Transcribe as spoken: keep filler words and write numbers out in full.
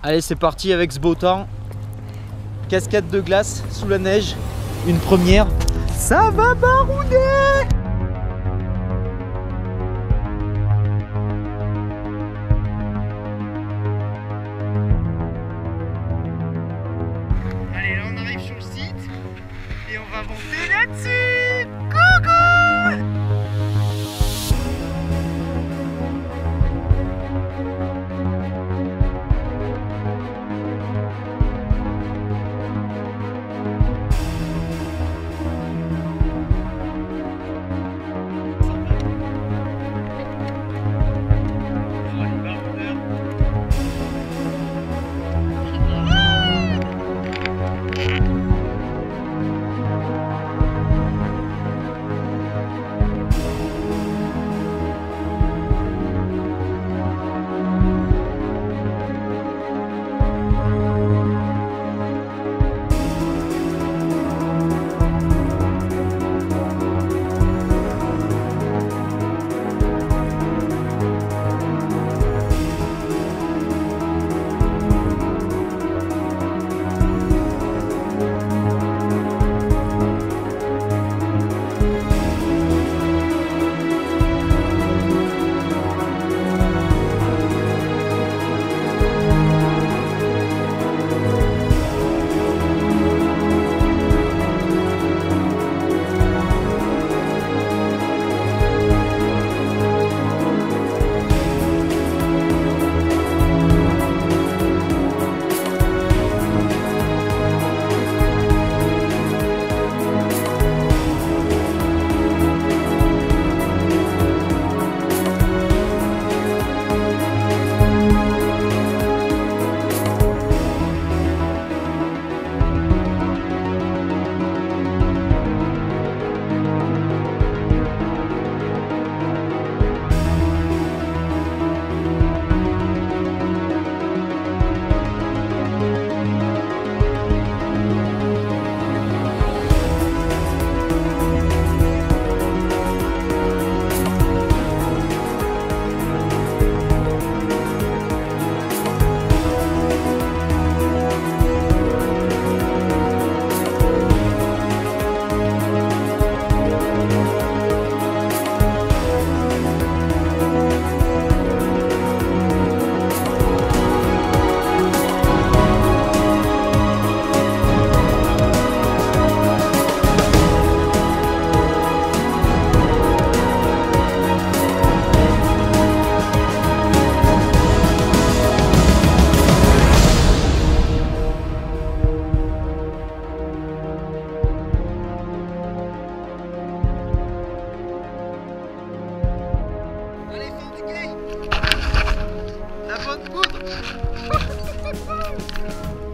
Allez, c'est parti avec ce beau temps. Cascade de glace sous la neige, une première. Ça va barouder! Allez, là on arrive sur le site et on va monter là-dessus. Coucou! La bonne poudre.